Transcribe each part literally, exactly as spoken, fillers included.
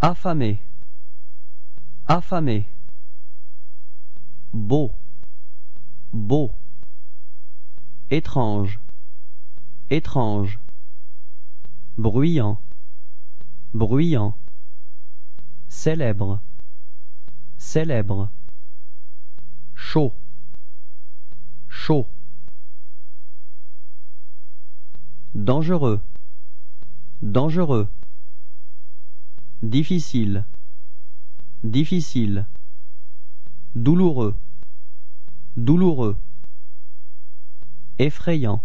affamé, affamé, beau, beau, étrange, étrange, bruyant, bruyant, célèbre, célèbre, chaud, chaud, dangereux, dangereux, difficile, difficile, douloureux, douloureux, effrayant,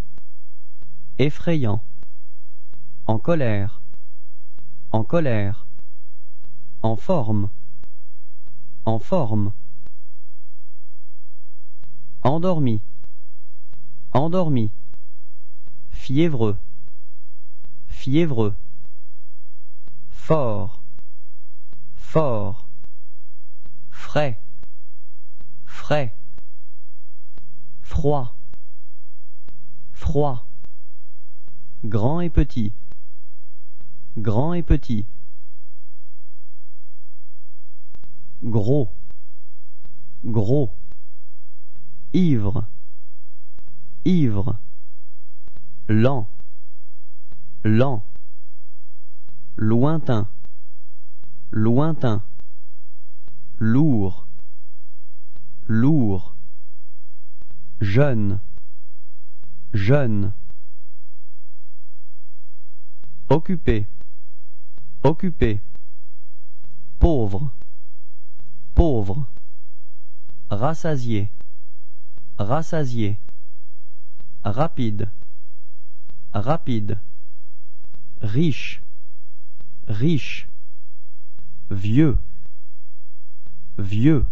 effrayant, en colère, en colère, en forme, en forme, endormi, endormi, fiévreux, fiévreux, fort, fort, frais, frais, froid, froid, grand et petit, grand et petit, gros, gros, ivre, ivre, lent, lent, lointain, lointain, lourd, lourd, jeune, jeune, occupé, occupé, pauvre, pauvre, rassasié, rassasié, rapide, rapide, riche, riche, vieux, vieux,